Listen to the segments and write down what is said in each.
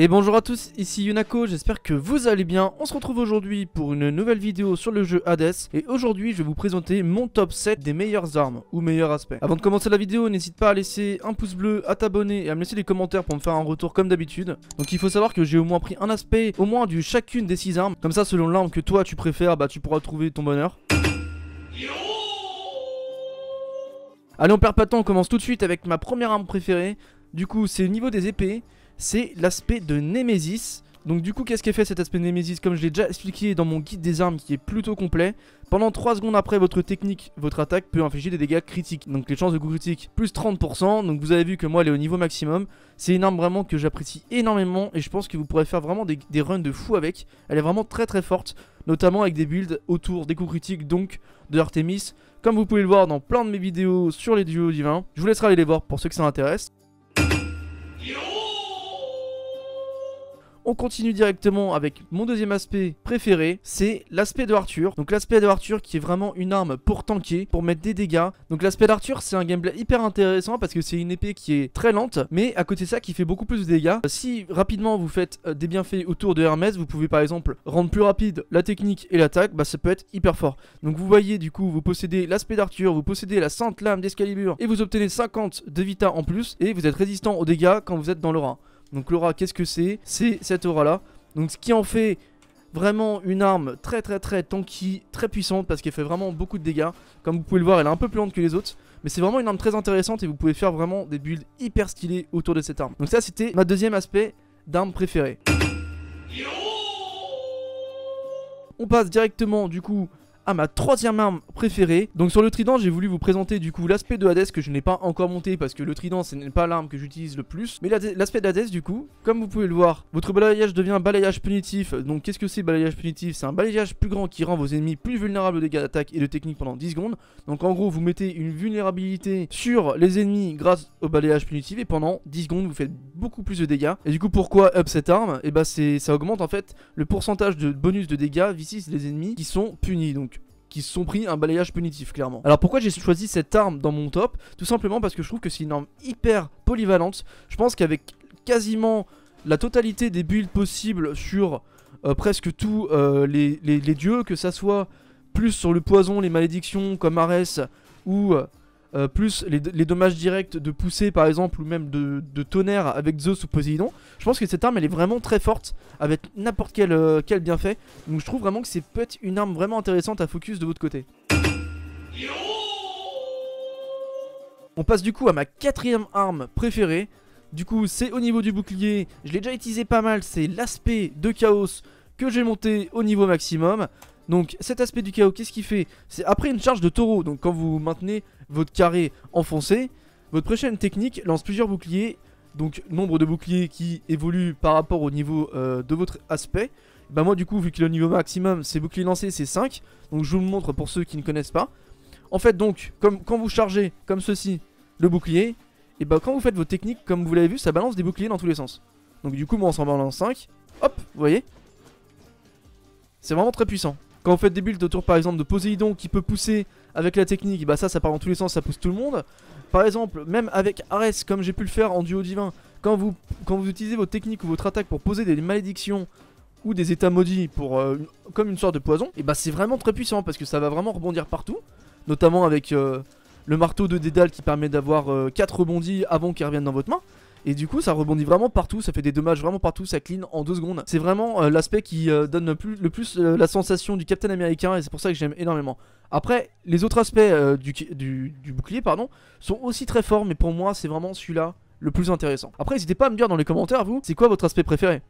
Et bonjour à tous, ici Yunako, j'espère que vous allez bien. On se retrouve aujourd'hui pour une nouvelle vidéo sur le jeu Hades. Et aujourd'hui je vais vous présenter mon top 7 des meilleures armes ou meilleurs aspects. Avant de commencer la vidéo, n'hésite pas à laisser un pouce bleu, à t'abonner et à me laisser des commentaires pour me faire un retour comme d'habitude. Donc il faut savoir que j'ai au moins pris un aspect, au moins de chacune des 6 armes. Comme ça, selon l'arme que toi tu préfères, bah tu pourras trouver ton bonheur. Allez, on perd pas de temps, on commence tout de suite avec ma première arme préférée. Du coup c'est au niveau des épées. C'est l'aspect de Némésis. Donc du coup, qu'est-ce qu'est fait cet aspect de Némésis? Comme je l'ai déjà expliqué dans mon guide des armes qui est plutôt complet, pendant 3 secondes après votre technique, votre attaque peut infliger des dégâts critiques. Donc les chances de coup critique plus 30%. Donc vous avez vu que moi elle est au niveau maximum. C'est une arme vraiment que j'apprécie énormément et je pense que vous pourrez faire vraiment des runs de fou avec. Elle est vraiment très très forte, notamment avec des builds autour des coups critiques donc de Artemis, comme vous pouvez le voir dans plein de mes vidéos sur les duos divins. Je vous laisserai aller les voir pour ceux que ça intéresse. On continue directement avec mon deuxième aspect préféré, c'est l'aspect de Arthur. Donc l'aspect de Arthur qui est vraiment une arme pour tanker, pour mettre des dégâts. Donc l'aspect d'Arthur c'est un gameplay hyper intéressant parce que c'est une épée qui est très lente, mais à côté de ça qui fait beaucoup plus de dégâts. Si rapidement vous faites des bienfaits autour de Hermès, vous pouvez par exemple rendre plus rapide la technique et l'attaque, bah ça peut être hyper fort. Donc vous voyez, du coup vous possédez l'aspect d'Arthur, vous possédez la sainte lame d'Excalibur et vous obtenez 50 de vita en plus et vous êtes résistant aux dégâts quand vous êtes dans l'aura. Donc l'aura, qu'est-ce que c'est? C'est cette aura là. Donc ce qui en fait vraiment une arme très très très tanky, très puissante parce qu'elle fait vraiment beaucoup de dégâts. Comme vous pouvez le voir, elle est un peu plus lente que les autres, mais c'est vraiment une arme très intéressante et vous pouvez faire vraiment des builds hyper stylés autour de cette arme. Donc ça c'était ma deuxième aspect d'arme préférée. On passe directement du coup à ma troisième arme préférée. Donc sur le trident, j'ai voulu vous présenter du coup l'aspect de Hades que je n'ai pas encore monté parce que le trident ce n'est pas l'arme que j'utilise le plus. Mais l'aspect d'Hades du coup, comme vous pouvez le voir, votre balayage devient un balayage punitif. Donc qu'est-ce que c'est balayage punitif? C'est un balayage plus grand qui rend vos ennemis plus vulnérables aux dégâts d'attaque et de technique pendant 10 secondes. Donc en gros vous mettez une vulnérabilité sur les ennemis grâce au balayage punitif et pendant 10 secondes vous faites beaucoup plus de dégâts. Et du coup pourquoi up cette arme? Et bah ça augmente en fait le pourcentage de bonus de dégâts vis les ennemis qui sont punis. Donc qui se sont pris un balayage punitif clairement. Alors pourquoi j'ai choisi cette arme dans mon top? Tout simplement parce que je trouve que c'est une arme hyper polyvalente. Je pense qu'avec quasiment la totalité des builds possibles sur presque tous les dieux, que ça soit plus sur le poison, les malédictions comme Arès ou plus les dommages directs de poussée par exemple, ou même de tonnerre avec Zeus ou Poséidon, je pense que cette arme elle est vraiment très forte avec n'importe quel bienfait. Donc je trouve vraiment que c'est peut-être une arme vraiment intéressante à focus de votre côté. On passe du coup à ma quatrième arme préférée. Du coup c'est au niveau du bouclier, je l'ai déjà utilisé pas mal, c'est l'aspect de chaos que j'ai monté au niveau maximum. Donc cet aspect du chaos, qu'est-ce qu'il fait? C'est après une charge de taureau, donc quand vous maintenez votre carré enfoncé, votre prochaine technique lance plusieurs boucliers, donc nombre de boucliers qui évoluent par rapport au niveau de votre aspect. Bah moi du coup, vu qu'il est au niveau maximum, ces boucliers lancés c'est 5, donc je vous le montre pour ceux qui ne connaissent pas. En fait donc, quand vous chargez comme ceci le bouclier, et bah quand vous faites votre technique, comme vous l'avez vu, ça balance des boucliers dans tous les sens. Donc du coup moi on s'en balance 5, hop, vous voyez, c'est vraiment très puissant. Quand vous faites des builds autour par exemple de Poséidon qui peut pousser avec la technique, bah ça part dans tous les sens, ça pousse tout le monde. Par exemple, même avec Arès, comme j'ai pu le faire en duo divin, quand vous utilisez votre technique ou votre attaque pour poser des malédictions ou des états maudits pour, comme une sorte de poison, et bah c'est vraiment très puissant parce que ça va vraiment rebondir partout. Notamment avec le marteau de Dédale qui permet d'avoir 4 rebondis avant qu'ils reviennent dans votre main. Et du coup ça rebondit vraiment partout, ça fait des dommages vraiment partout, ça clean en 2 secondes. C'est vraiment l'aspect qui donne le plus la sensation du Captain Américain et c'est pour ça que j'aime énormément. Après les autres aspects du bouclier pardon sont aussi très forts, mais pour moi c'est vraiment celui-là le plus intéressant. Après n'hésitez pas à me dire dans les commentaires vous, c'est quoi votre aspect préféré?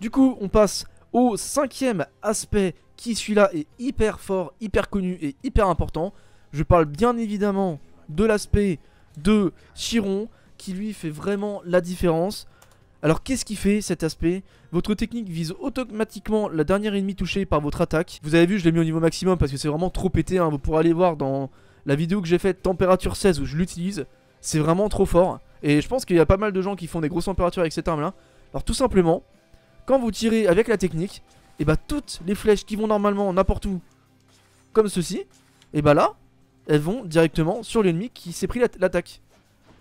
Du coup on passe au cinquième aspect qui celui-là est hyper fort, hyper connu et hyper important. Je parle bien évidemment de l'aspect de Chiron qui lui fait vraiment la différence. Alors qu'est-ce qu'il fait cet aspect? Votre technique vise automatiquement la dernière ennemie touchée par votre attaque. Vous avez vu, je l'ai mis au niveau maximum parce que c'est vraiment trop pété hein. Vous pourrez aller voir dans la vidéo que j'ai faite température 16 où je l'utilise. C'est vraiment trop fort et je pense qu'il y a pas mal de gens qui font des grosses températures avec cette arme là. Alors tout simplement, quand vous tirez avec la technique, et bah toutes les flèches qui vont normalement n'importe où comme ceci, et bah là elles vont directement sur l'ennemi qui s'est pris l'attaque.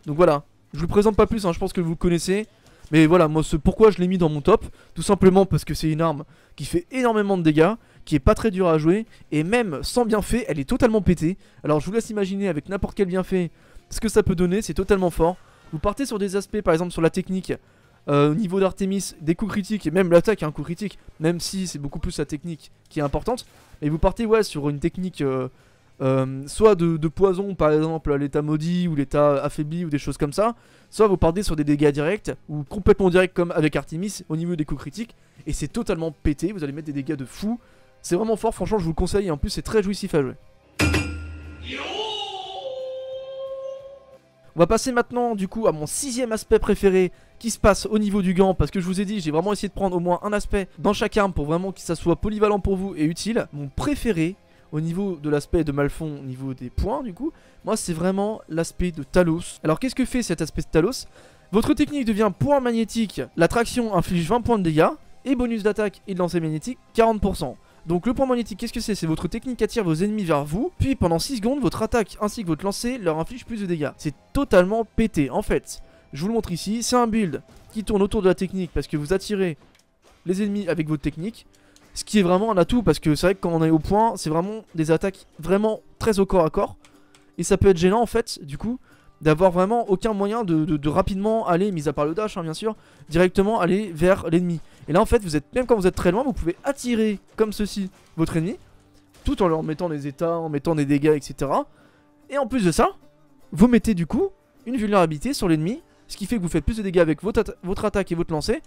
Donc voilà, Je vous le présente pas plus, hein, je pense que vous connaissez. Mais voilà, moi, pourquoi je l'ai mis dans mon top. Tout simplement parce que c'est une arme qui fait énormément de dégâts, qui est pas très dure à jouer. Et même sans bienfait, elle est totalement pétée. Alors je vous laisse imaginer avec n'importe quel bienfait ce que ça peut donner, c'est totalement fort. Vous partez sur des aspects, par exemple sur la technique, au niveau d'Artemis, des coups critiques, et même l'attaque a un coup critique, même si c'est beaucoup plus la technique qui est importante. Et vous partez ouais, sur une technique soit de poison, par exemple l'état maudit ou l'état affaibli ou des choses comme ça. Soit vous partez sur des dégâts directs ou complètement directs comme avec Artemis au niveau des coups critiques. Et c'est totalement pété, vous allez mettre des dégâts de fou. C'est vraiment fort, franchement je vous le conseille, et en plus c'est très jouissif à jouer. On va passer maintenant du coup à mon 6e aspect préféré qui se passe au niveau du gant, parce que je vous ai dit, j'ai vraiment essayé de prendre au moins un aspect dans chaque arme pour vraiment que ça soit polyvalent pour vous et utile. Mon préféré au niveau de l'aspect de Malphon, au niveau des points du coup, moi c'est vraiment l'aspect de Talos. Alors qu'est-ce que fait cet aspect de Talos? Votre technique devient point magnétique, l'attraction inflige 20 points de dégâts et bonus d'attaque et de lancer magnétique 40%. Donc le point magnétique, qu'est-ce que c'est? C'est votre technique attire vos ennemis vers vous, puis pendant 6 secondes, votre attaque ainsi que votre lancer leur inflige plus de dégâts. C'est totalement pété. En fait, je vous le montre ici, c'est un build qui tourne autour de la technique parce que vous attirez les ennemis avec votre technique. Ce qui est vraiment un atout parce que c'est vrai que quand on est au point, c'est vraiment des attaques vraiment très au corps à corps. Et ça peut être gênant en fait, du coup, d'avoir vraiment aucun moyen de rapidement aller, mis à part le dash hein, bien sûr, directement aller vers l'ennemi. Et là en fait vous êtes, même quand vous êtes très loin, vous pouvez attirer comme ceci votre ennemi, tout en leur mettant des états, en mettant des dégâts, etc. Et en plus de ça, vous mettez du coup une vulnérabilité sur l'ennemi, ce qui fait que vous faites plus de dégâts avec votre attaque et votre lancer,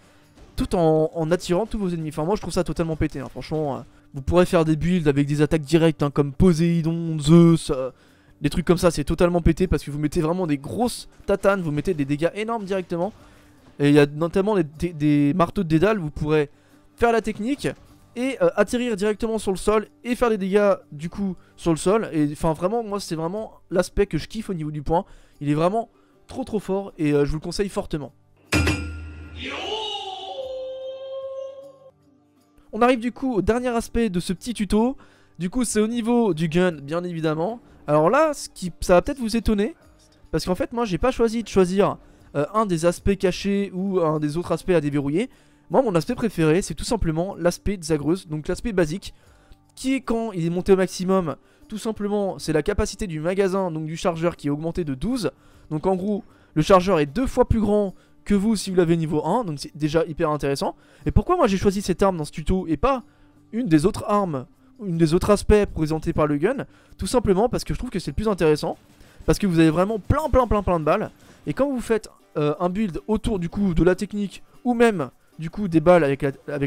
tout en attirant tous vos ennemis. Enfin moi je trouve ça totalement pété hein. Franchement vous pourrez faire des builds avec des attaques directes hein, comme Poséidon, Zeus, des trucs comme ça. C'est totalement pété parce que vous mettez vraiment des grosses tatanes, vous mettez des dégâts énormes directement. Et il y a notamment des marteaux de Dédale, vous pourrez faire la technique et atterrir directement sur le sol et faire des dégâts du coup sur le sol. Et enfin vraiment, moi c'est vraiment l'aspect que je kiffe au niveau du point. Il est vraiment trop trop fort et je vous le conseille fortement. On arrive du coup au dernier aspect de ce petit tuto. Du coup c'est au niveau du gun bien évidemment. Alors là, ça va peut-être vous étonner parce qu'en fait moi j'ai pas choisi de choisir un des aspects cachés ou un des autres aspects à déverrouiller. Moi mon aspect préféré c'est tout simplement l'aspect de Zagreus, donc l'aspect basique, qui est quand il est monté au maximum, tout simplement c'est la capacité du magasin, donc du chargeur, qui est augmentée de 12. Donc en gros le chargeur est 2 fois plus grand que vous si vous l'avez niveau 1, donc c'est déjà hyper intéressant. Et pourquoi moi j'ai choisi cette arme dans ce tuto et pas une des autres armes, une des autres aspects présentés par le gun? Tout simplement parce que je trouve que c'est le plus intéressant, parce que vous avez vraiment plein de balles. Et quand vous faites un build autour du coup de la technique ou même du coup des balles avec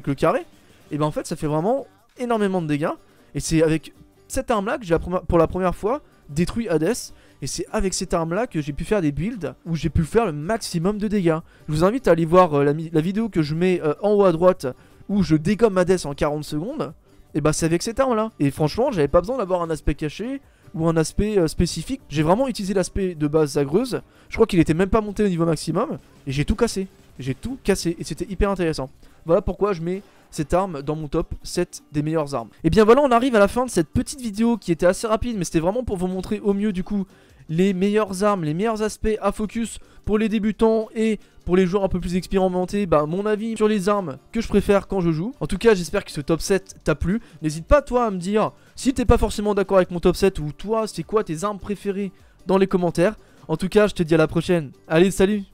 le carré, et ben en fait ça fait vraiment énormément de dégâts. Et c'est avec cette arme là que j'ai pour la première fois détruit Hades, et c'est avec cette arme là que j'ai pu faire des builds où j'ai pu faire le maximum de dégâts. Je vous invite à aller voir la vidéo que je mets en haut à droite où je dégomme Hades en 40 secondes. Et bah c'est avec cette arme là, et franchement j'avais pas besoin d'avoir un aspect caché ou un aspect spécifique. J'ai vraiment utilisé l'aspect de base Zagreus. Je crois qu'il était même pas monté au niveau maximum. Et j'ai tout cassé. J'ai tout cassé. Et c'était hyper intéressant. Voilà pourquoi je mets cette arme dans mon top 7 des meilleures armes. Et bien voilà, on arrive à la fin de cette petite vidéo qui était assez rapide, mais c'était vraiment pour vous montrer au mieux du coup les meilleures armes, les meilleurs aspects à focus pour les débutants et pour les joueurs un peu plus expérimentés, bah mon avis sur les armes que je préfère quand je joue. En tout cas j'espère que ce top 7 t'a plu. N'hésite pas toi à me dire si t'es pas forcément d'accord avec mon top 7, ou toi c'est quoi tes armes préférées dans les commentaires. En tout cas je te dis à la prochaine. Allez salut!